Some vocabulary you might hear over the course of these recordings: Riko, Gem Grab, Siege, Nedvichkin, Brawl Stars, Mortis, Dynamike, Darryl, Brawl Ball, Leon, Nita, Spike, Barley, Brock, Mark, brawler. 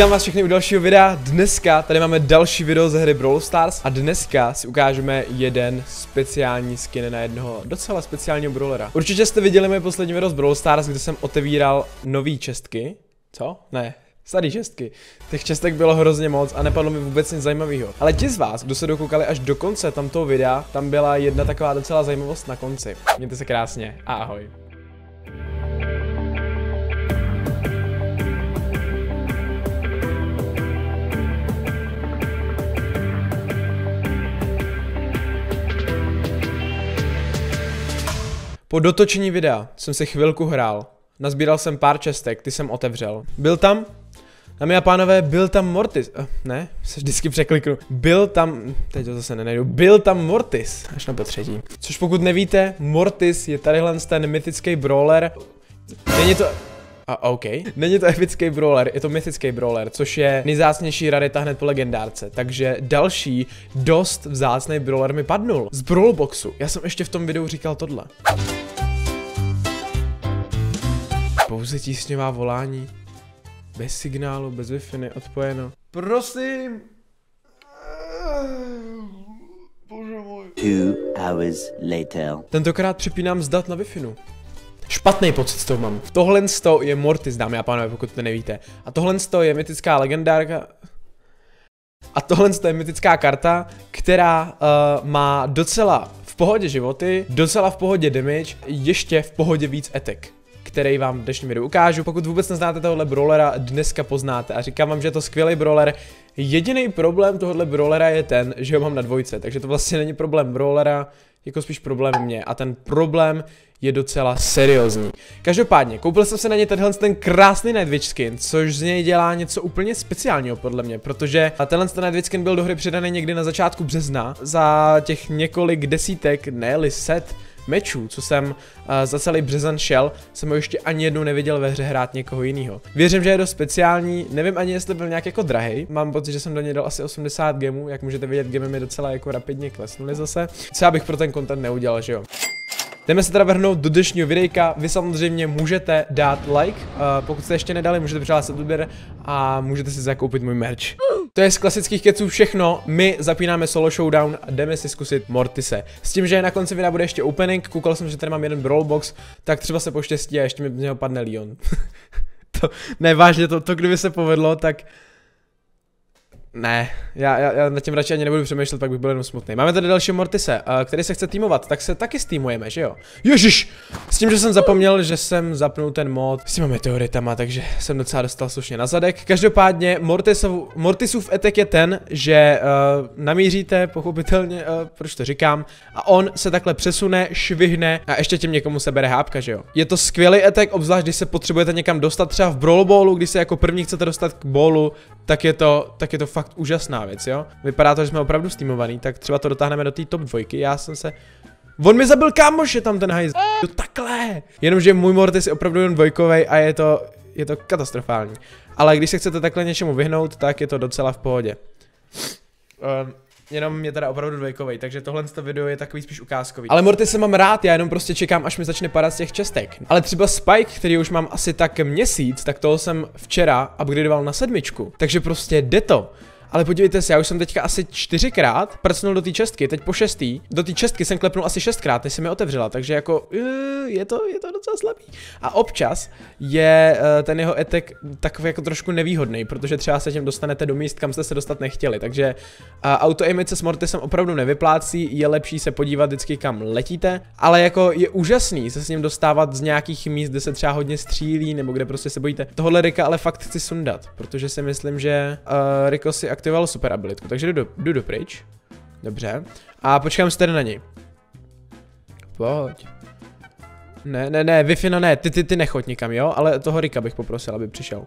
Vítám vás všechny u dalšího videa. Dneska tady máme další video ze hry Brawl Stars a dneska si ukážeme jeden speciální skin na jednoho docela speciálního brawlera. Určitě jste viděli moje poslední video z Brawl Stars, kde jsem otevíral nový čestky. Co? Ne. Starý čestky. Těch čestek bylo hrozně moc a nepadlo mi vůbec nic zajímavého. Ale ti z vás, kdo se dokoukali až do konce tamtoho videa, tam byla jedna taková docela zajímavost na konci. Mějte se krásně a ahoj. Po dotočení videa jsem si chvilku hrál, nazbíral jsem pár čestek, ty jsem otevřel. Byl tam, dámy a pánové, byl tam Mortis, ne, se vždycky překliknu, byl tam, teď to zase nenajdu, byl tam Mortis, až na potřetí. Což pokud nevíte, Mortis je tadyhle ten mytický brawler, není to... Není to epický brawler, je to mythický brawler, což je nejzácnější rarita hned po legendárce. Takže další dost vzácný brawler mi padnul z Brawl Boxu. Já jsem ještě v tom videu říkal tohle. Pouze tísňová volání. Bez signálu, bez Wi-Fi, odpojeno. Prosím. Bože můj. 2 hours later. Tentokrát připínám zdat na Wi-Fi. Špatný pocit z toho mám. Tohle je Mortis, dámy a pánové, pokud to nevíte. A tohle je mytická legendárka. A tohle je mytická karta, která má docela v pohodě životy, docela v pohodě damage, ještě v pohodě víc etek, který vám v dnešním videu ukážu. Pokud vůbec neznáte tohohle brawlera, dneska poznáte a říkám vám, že je to skvělý brawler. Jediný problém tohohle brawlera je ten, že ho mám na dvojce, takže to vlastně není problém brawlera, jako spíš problém mě a ten problém je docela seriózní. Každopádně, koupil jsem se na ně tenhle ten krásný Nedvichkin, což z něj dělá něco úplně speciálního podle mě, protože tenhle ten Nedvichkin byl do hry přidaný někdy na začátku března za těch několik desítek, ne-li set mečů, co jsem za celý březen šel, jsem ho ještě ani jednou neviděl ve hře hrát někoho jiného. Věřím, že je dost speciální, nevím ani jestli byl nějak jako drahej, mám pocit, že jsem do něj dal asi 80 gemů, jak můžete vidět, gemy mi docela jako rapidně klesnuly zase, co já bych pro ten content neudělal, že jo. Jdeme se teda vrhnout do dnešního videjka, vy samozřejmě můžete dát like, pokud jste ještě nedali, můžete přihlásit odběr a můžete si zakoupit můj merch. To je z klasických keců všechno, my zapínáme solo showdown a jdeme si zkusit Mortise. S tím, že na konci videa bude ještě opening, koukal jsem, že tady mám jeden brawl box, tak třeba se poštěstí a ještě mi z něho padne Leon. To, ne, vážně, to kdyby se povedlo, tak... Ne, já nad tím radši ani nebudu přemýšlet, pak bych byl jenom smutný. Máme tady další Mortise, který se chce týmovat, tak se taky stýmujeme, že jo? Ježiš! S tím, že jsem zapomněl, že jsem zapnul ten mod s těma teoritama, takže jsem docela dostal slušně na zadek. Každopádně Mortisův etek je ten, že namíříte, pochopitelně, proč to říkám, a on se takhle přesune, švihne a ještě tím někomu sebere hápka, že jo? Je to skvělý etek, obzvlášť když se potřebujete někam dostat, třeba v Brawl Ballu, když se jako první chcete dostat k bolu, tak je to fakt úžasná věc, jo. Vypadá to, že jsme opravdu steamovaný, tak třeba to dotáhneme do té top dvojky. On mi zabil, kámoš, je tam ten hajz. To takhle. Jenomže můj Mortis je opravdu jen dvojkovej a je to katastrofální. Ale když se chcete takhle něčemu vyhnout, tak je to docela v pohodě. Jenom je teda opravdu dvojkovej, takže tohle video je takový spíš ukázkový. Ale Mortis se mám rád, já jenom prostě čekám, až mi začne padat z těch čestek. Ale třeba Spike, který už mám asi tak měsíc, tak toho jsem včera upgradeoval na 7, takže prostě jde to. Ale podívejte se, já už jsem teďka asi 4krát prcnul do té čestky, teď po 6. Do té čestky jsem klepnul asi 6krát, než se mi otevřela, takže jako je to docela slabý. A občas je ten jeho etek takový jako trošku nevýhodný, protože třeba se tím dostanete do míst, kam jste se dostat nechtěli, takže autoimice s Mortisem opravdu nevyplácí, je lepší se podívat vždycky, kam letíte, ale jako je úžasný se s ním dostávat z nějakých míst, kde se třeba hodně střílí, nebo kde prostě se bojíte. Tohle Rika ale fakt chci sundat, protože si myslím, že Riko si aktivoval super abilitku, takže jdu pryč. Dobře. A počkám se tady na ní. Pojď. Ne, Wi-Fi, no ne, ty nechoď nikam, jo? Ale toho Rika bych poprosil, aby přišel.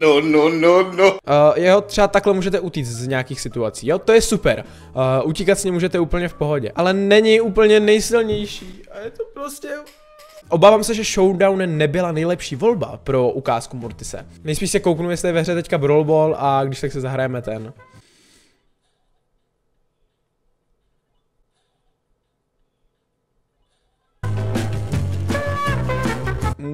No. Jo, třeba takhle můžete utíct z nějakých situací, jo? To je super. Utíkat s ním můžete úplně v pohodě. Ale není úplně nejsilnější. A je to prostě... Obávám se, že showdown nebyla nejlepší volba pro ukázku Mortise. Nejspíš se kouknu, jestli je ve hře teďka Brawl Ball a když tak se zahrajeme ten.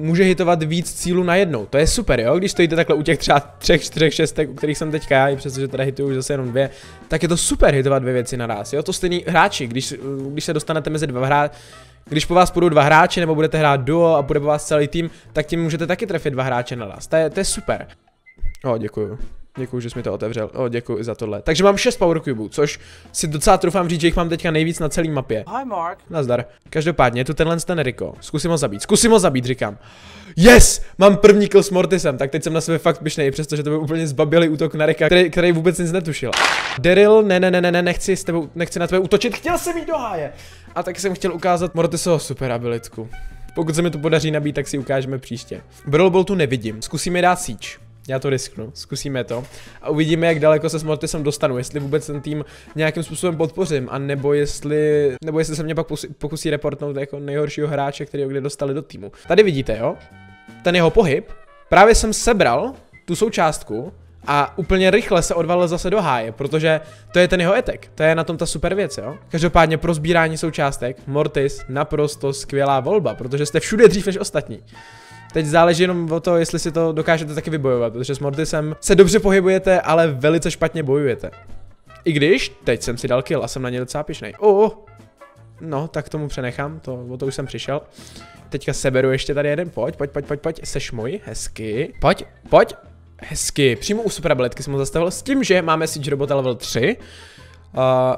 může hitovat víc cílů najednou. To je super, jo, když stojíte takhle u těch třeba 3, 4, 6, u kterých jsem teďka já, i přestože teda hituju už zase jenom 2, tak je to super hitovat 2 věci naraz, jo, to stejný hráči, když se dostanete mezi dva hráči. Když po vás půjdou dva hráči, nebo budete hrát duo a bude po vás celý tým, tak tím můžete taky trefit dva hráče naraz. To je super. O, děkuju. Děkuju, že jsi mi to otevřel. O, děkuji za tohle. Takže mám 6 power cubeů, což si docela troufám říct, že jich mám teďka nejvíc na celý mapě. Hi Mark. Nazdar. Každopádně je tu tenhle ten Riko. Zkusím ho zabít, říkám. Yes! Mám první kill s Mortisem, tak teď jsem na sebe fakt pyšnej, přestože to byl úplně zbabělý útok na Rika, který vůbec nic netušil. Darryl, ne, nechci na tebe útočit, chtěl jsem jít do háje. A tak jsem chtěl ukázat Mortisovo super abilitku. Pokud se mi to podaří nabít, tak si ukážeme příště. Brawl Ball tu nevidím, zkusíme dát Siege. Já to risknu, zkusíme to a uvidíme, jak daleko se s Mortisem dostanu, jestli vůbec ten tým nějakým způsobem podpořím, a nebo jestli se mě pak pokusí reportnout jako nejhoršího hráče, který ho kde dostali do týmu. Tady vidíte, jo, ten jeho pohyb, právě jsem sebral tu součástku a úplně rychle se odvalil zase do háje, protože to je ten jeho etek, to je na tom ta super věc, jo. Každopádně pro sbírání součástek Mortis naprosto skvělá volba, protože jste všude dřív než ostatní. Teď záleží jenom o to, jestli si to dokážete taky vybojovat, protože s Mortisem se dobře pohybujete, ale velice špatně bojujete. I když teď jsem si dal kill a jsem na ně docela pišnej. No, tak tomu přenechám, o to už jsem přišel. Teďka seberu ještě tady jeden, pojď, seš můj, hezky. Pojď, hezky. Přímo u super abilitky jsem ho zastavil s tím, že máme Siege robota level 3.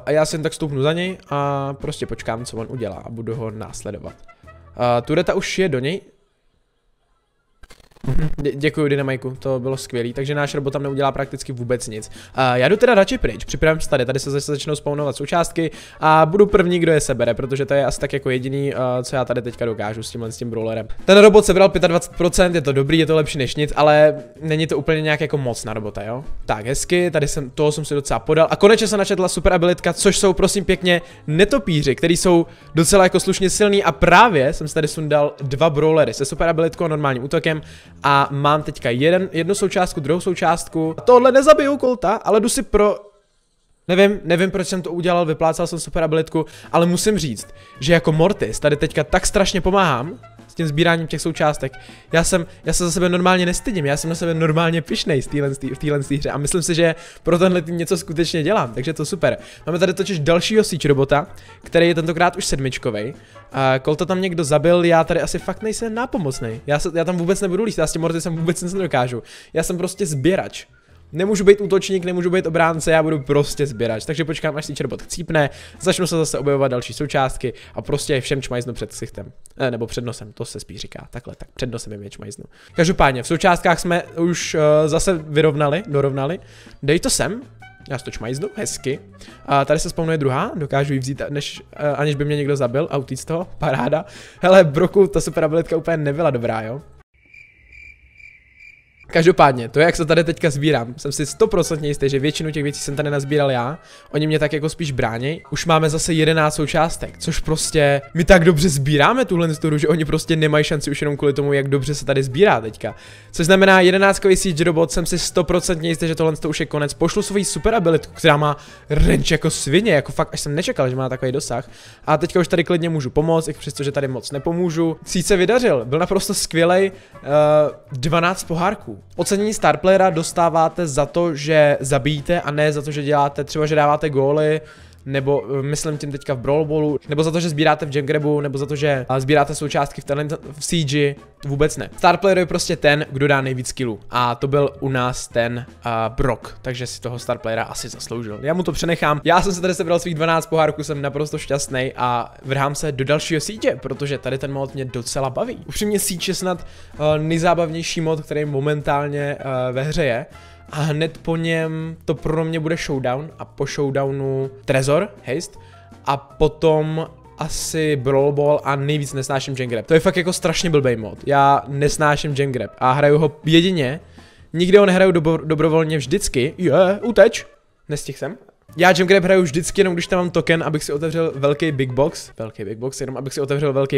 A já si jen tak stoupnu za něj a prostě počkám, co on udělá, a budu ho následovat. Tureta už je do něj. Děkuji, Dynamiku, to bylo skvělý, takže náš robot tam neudělá prakticky vůbec nic. Já jdu teda radši pryč, připravím se tady se začnou spawnovat součástky a budu první, kdo je sebere, protože to je asi tak jako jediný, co já tady teďka dokážu s tím brawlerem. Ten robot sebral 25%, je to dobrý, je to lepší než nic, ale není to úplně nějak jako moc na robota, jo? Tak hezky, toho jsem si docela podal a konečně se načetla super abilitka, což jsou prosím pěkně netopíři, který jsou docela jako slušně silný, a právě jsem si tady sundal dva brawlery se super abilitkou a normálním útokem. A mám teďka jednu součástku, druhou součástku. Tohle nezabiju Colta, ale jdu si pro... Nevím, proč jsem to udělal, vyplácal jsem super abilitku, ale musím říct, že jako Mortis tady teďka tak strašně pomáhám s tím sbíráním těch součástek. Já se za sebe normálně nestydím, já jsem na sebe normálně pyšnej v téhle hře a myslím si, že pro tenhle tým něco skutečně dělám, takže to super. Máme tady totiž dalšího Siege robota, který je tentokrát už 7. Colta tam někdo zabil, já tady asi fakt nejsem nápomocnej. Já tam vůbec nebudu líst, já s tím Mortisem vůbec nic nedokážu. Já jsem prostě sběrač. Nemůžu být útočník, nemůžu být obránce, já budu prostě sběrač. Takže počkám, až si čerbot chcípne, začnu se zase objevovat další součástky a prostě je všem čmajznu před ksichtem. Nebo před nosem, to se spíš říká. Takhle, tak před nosem je čmajznu. Každopádně, v součástkách jsme už zase dorovnali. Dej to sem. Já si to čmajznu, hezky. Tady se spawnuje druhá, dokážu ji vzít, aniž by mě někdo zabil, a utíct z toho, paráda. Hele, Broku, ta super abilitka úplně nebyla dobrá, jo. Každopádně, to jak se tady teďka sbírám, jsem si 100% jistý, že většinu těch věcí jsem tady nazbíral já, oni mě tak jako spíš brání. Už máme zase 11 součástek, což prostě, my tak dobře sbíráme tuhle sturu, že oni prostě nemají šanci už jenom kvůli tomu, jak dobře se tady sbírá teďka. Což znamená, 11kový Siege robot, jsem si 100% jistý, že tohle už je konec. Pošlu svou super abilitku, která má range jako svině, jako fakt až jsem nečekal, že má takový dosah. A teďka už tady klidně můžu pomoct, i přestože tady moc nepomůžu. Siege se vydařil, byl naprosto skvělej, 12 pohárků. Ocenění starplayera dostáváte za to, že zabijíte, a ne za to, že děláte třeba, že dáváte góly, nebo myslím tím teďka v Brawl Ballu, nebo za to, že sbíráte v Gem Grabu, nebo za to, že sbíráte součástky v Siege, vůbec ne. Starplayer je prostě ten, kdo dá nejvíc killů, a to byl u nás ten Brock, takže si toho starplayera asi zasloužil. Já mu to přenechám, já jsem se tady sebral svých 12 pohárků, jsem naprosto šťastný a vrhám se do dalšího Siege, protože tady ten mod mě docela baví. Upřímně Siege je snad nejzábavnější mod, který momentálně ve hře je. A hned po něm to pro mě bude showdown, a po showdownu Trezor, haste, a potom asi Brawl Ball, a nejvíc nesnáším Gem Grab. To je fakt jako strašně blbej mod, já nesnáším Gem Grab a hraju ho jedině, nikde ho nehraju dobrovolně vždycky, uteč, nestihl jsem. Já Gem Grab hraju vždycky jenom když tam mám token, abych si otevřel velký big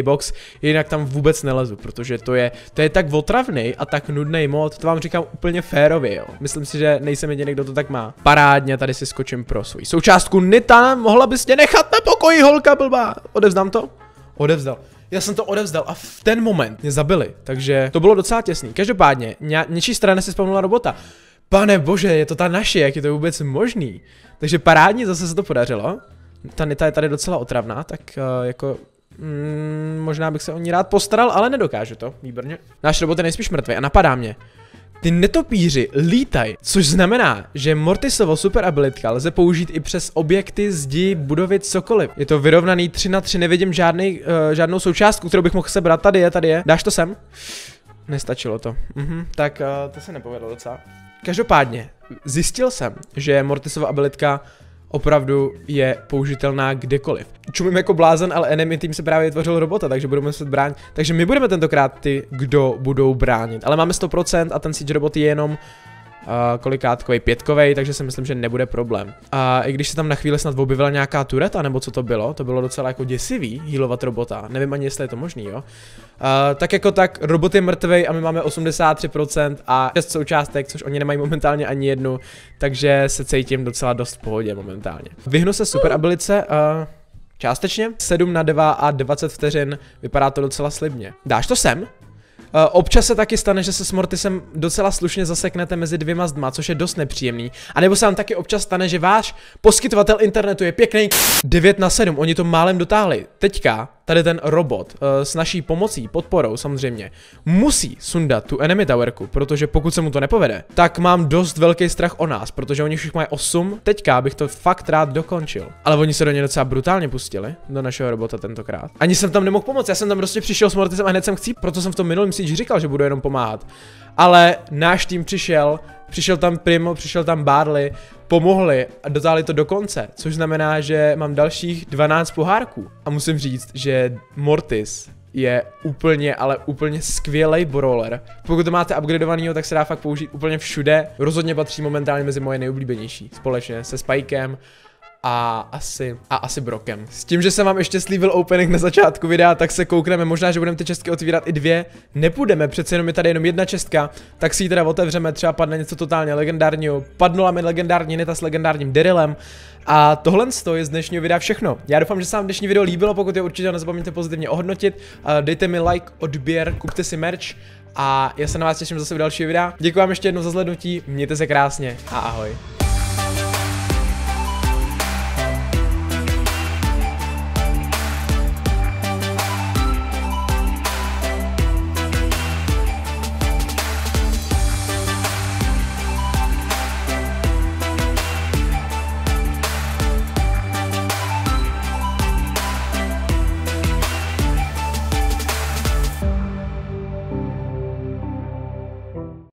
box, jinak tam vůbec nelezu, protože to je tak otravný a tak nudný mod, to vám říkám úplně férově, jo. Myslím si, že nejsem jediný, kdo to tak má. Parádně, tady si skočím pro svůj součástku. Nita, mohla bys mě nechat na pokoji, holka blbá. Odevzdám to? Odevzdal. já jsem to odevzdal a v ten moment mě zabili, takže to bylo docela těsný. Každopádně, něčí strana si spavnula robota. Pane bože, je to ta naše, jak je to vůbec možný? Takže parádně, zase se to podařilo. Ta Nita je tady docela otravná, tak jako... možná bych se o ní rád postaral, ale nedokážu to, výborně. Náš robot je nejspíš mrtvý a napadá mě. Ty netopíři lítaj, což znamená, že Mortisovo super abilitka lze použít i přes objekty, zdi, budovy, cokoliv. Je to vyrovnaný 3×3, nevidím žádnou součástku, kterou bych mohl sebrat. Tady je. Dáš to sem? Nestačilo to. Tak to se nepovedlo docela. Každopádně, zjistil jsem, že Mortisova abilitka opravdu je použitelná kdekoliv. Čumím jako blázen, ale enemy tým se právě vytvořil robota, takže budeme muset bránit. Takže my budeme tentokrát ty, kdo budou bránit. Ale máme 100% a ten Siege robot je jenom kolikátkovej, 5-kovej, takže si myslím, že nebude problém. A i když se tam na chvíli snad objevila nějaká tureta, nebo co to bylo docela jako děsivý healovat robota, nevím ani jestli je to možný, jo. Tak jako tak, robot je mrtvej a my máme 83% a 6 součástek, což oni nemají momentálně ani jednu, takže se cítím docela dost v pohodě momentálně. Vyhnu se super abilice, částečně, 7×2 a 20 vteřin, vypadá to docela slibně. Dáš to sem? Občas se taky stane, že se s Mortisem docela slušně zaseknete mezi dvěma zdma, což je dost nepříjemný. A nebo se vám taky občas stane, že váš poskytovatel internetu je pěkný 9×7, oni to málem dotáhli. Teďka tady ten robot s naší pomocí, podporou samozřejmě, musí sundat tu enemy towerku, protože pokud se mu to nepovede, tak mám dost velký strach o nás, protože oni všichni mají 8, teďka bych to fakt rád dokončil. Ale oni se do něj docela brutálně pustili, do našeho robota tentokrát. Ani jsem tam nemohl pomoct, já jsem tam prostě přišel s Mortisem a hned jsem chcíp, proto jsem v tom minulém Siege říkal, že budu jenom pomáhat. Ale náš tým přišel tam Primo, přišel tam Barley, pomohli a dotáhli to do konce, což znamená, že mám dalších 12 pohárků. A musím říct, že Mortis je úplně, ale úplně skvělý brawler. Pokud to máte upgradeovanýho, tak se dá fakt použít úplně všude. Rozhodně patří momentálně mezi moje nejoblíbenější, společně se Spikem a asi Brockem. S tím, že jsem vám ještě slíbil opening na začátku videa, tak se koukneme, možná, že budeme ty čestky otvírat i dvě. Nepůjdeme, přece jenom je tady jenom jedna čestka, tak si ji teda otevřeme, třeba padne něco totálně legendárního. Padnula mi legendární Nita s legendárním Darylem. A tohle je z dnešního videa všechno. Já doufám, že se vám dnešní video líbilo, pokud je určitě nezapomeňte pozitivně ohodnotit. Dejte mi like, odběr, kupte si merch a já se na vás těším zase v dalším videu. Děkuji vám ještě jednou za zhlédnutí, mějte se krásně a ahoj.